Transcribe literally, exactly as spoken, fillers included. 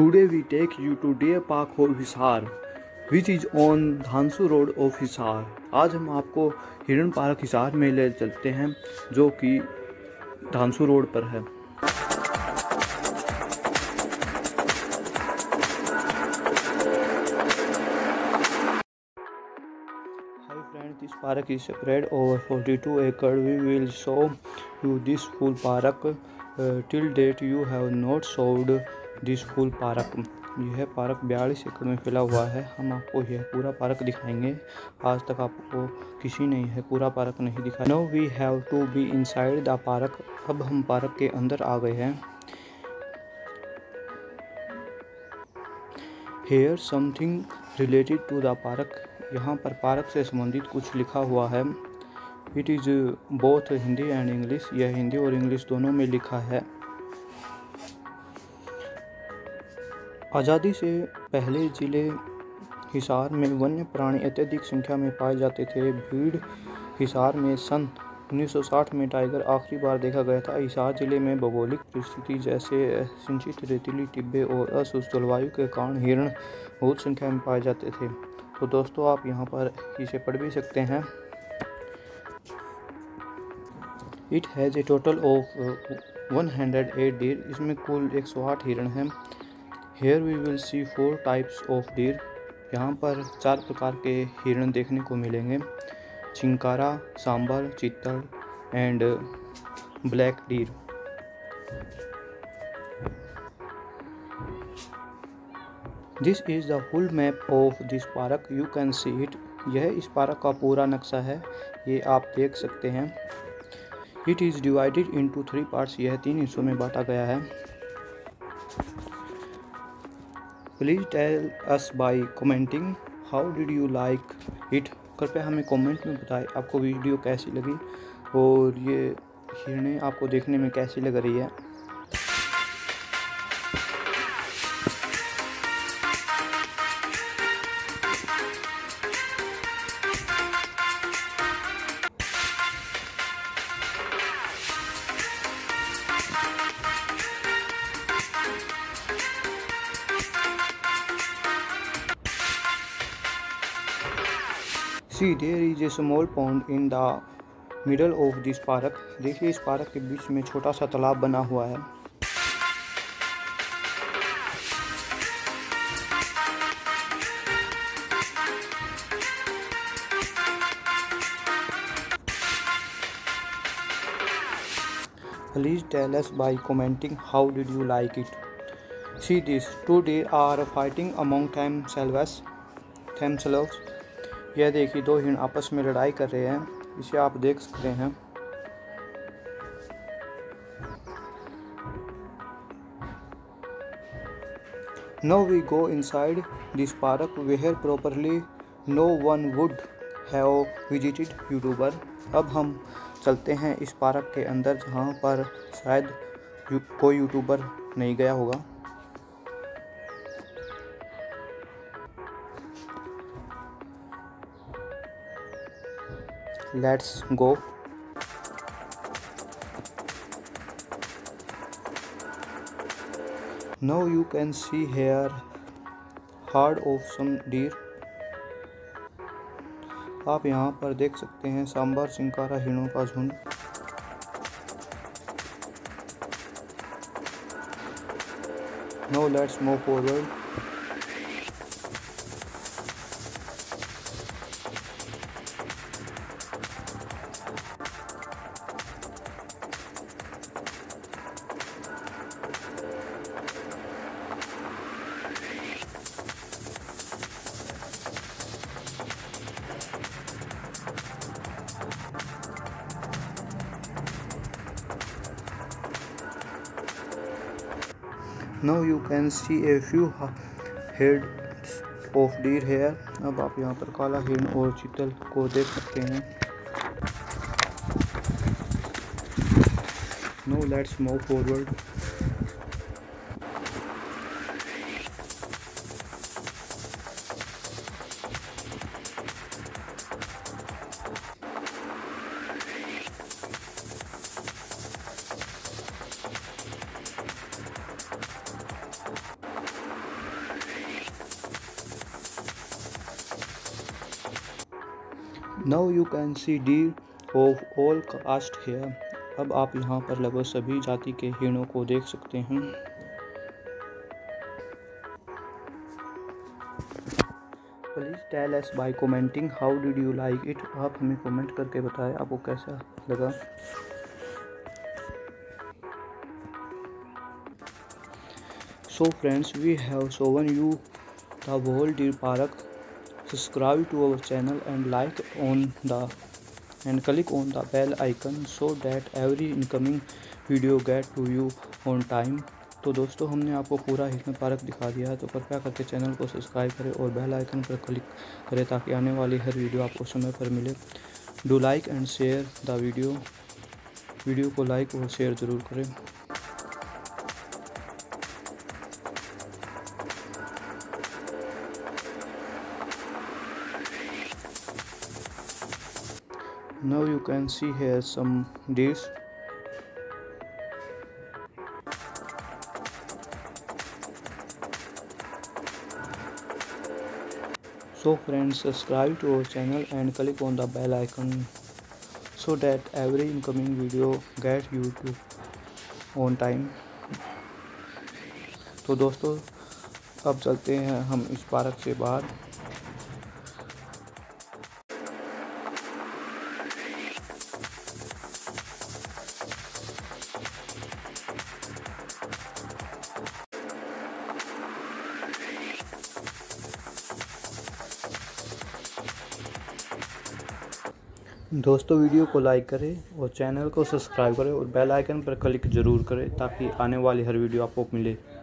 Today we take you to Deer Park of Hisar, which is on Dhansū Road of Hisar। आज हम आपको हिरन park Hisar में ले चलते हैं जो कि धांसू रोड पर है। This park is spread over forty-two acres. We will show you this full park. Uh, till date you have not showed this full park. यह पार्क बयालीस एकड़ में फैला हुआ है। हम आपको यह पूरा पार्क दिखाएंगे। आज तक आपको किसी ने यह पूरा पार्क नहीं दिखाया। Now we have to be inside the park. अब हम पार्क के अंदर आ गए हैं। Here something related to the park. यहाँ पर पार्क से संबंधित कुछ लिखा हुआ है। It is both Hindi and English. यह हिंदी और इंग्लिश दोनों में लिखा है। आज़ादी से पहले ज़िले हिसार में वन्य प्राणी अत्यधिक संख्या में पाए जाते थे। भीड़ हिसार में सन उन्नीस सौ साठ में टाइगर आखिरी बार देखा गया था। हिसार ज़िले में भौगोलिक परिस्थिति जैसे सिंचित रेतीली टिब्बे और अशुष्क जलवायु के कारण हिरण बहुत संख्या में पाए जाते थे। तो दोस्तों आप यहाँ पर इसे पढ़ भी सकते हैं। It has a total of one hundred eight deer. इसमें कुल एक सौ आठ हिरण हैं। Here we will see four types of deer. यहाँ पर चार प्रकार के हिरण देखने को मिलेंगे। Chinkara, sambar, chital and black deer. This is the full map of this park. You can see it. यह इस पार्क का पूरा नक्शा है, ये आप देख सकते हैं। It is divided into three parts. यह तीन हिस्सों में बांटा गया है। Please tell us by commenting how did you like it. कृपया हमें कमेंट में बताएं आपको वीडियो कैसी लगी और ये हिरने आपको देखने में कैसी लग रही है। See, there is a small pond in the middle of this park. देखिए इस पार्क के बीच में छोटा सा तालाब बना हुआ है। Please tell us by commenting how did you like it. See this. Two deer are fighting among themselves. Themselves. यह देखिए दो हिरण आपस में लड़ाई कर रहे हैं। इसे आप देख सकते हैं। Now we go inside this park where properly no one would have visited YouTuber। अब हम चलते हैं इस पार्क के अंदर जहाँ पर शायद कोई यूट्यूबर नहीं गया होगा। Let's go. Now you can see here herd of some deer. आप यहाँ पर देख सकते हैं सांबर चिंकारा हिरणों का झुंड। Now let's move forward. Now you can see a few heads of deer here। अब आप यहाँ पर काला हिरण और चितल को देख सकते हैं। Now let's move forward। Now you can see deer of all caste here. अब आप यहाँ पर लगभग सभी जाति के हिरणों को देख सकते हैं। Please tell us by commenting how did you like it. आप हमें कमेंट करके बताएं आपको कैसा लगा। So friends, we have shown you the whole Deer Park. Subscribe to our channel and like on the and click on the bell icon so that every incoming video get to you on time. तो दोस्तों हमने आपको पूरा हिरण park दिखा दिया है, तो कृपया करके चैनल को सब्सक्राइब करें और बेल आइकन पर क्लिक करें ताकि आने वाली हर वीडियो आपको समय पर मिले। Do like and share the video video को लाइक और शेयर ज़रूर करें। Now you can see here some days. So friends, subscribe to our channel and click on the bell icon so that every incoming video get you to on time. तो दोस्तों अब चलते हैं हम इस पार्क से बाहर। दोस्तों वीडियो को लाइक करें और चैनल को सब्सक्राइब करें और बेल आइकन पर क्लिक ज़रूर करें ताकि आने वाली हर वीडियो आपको मिले।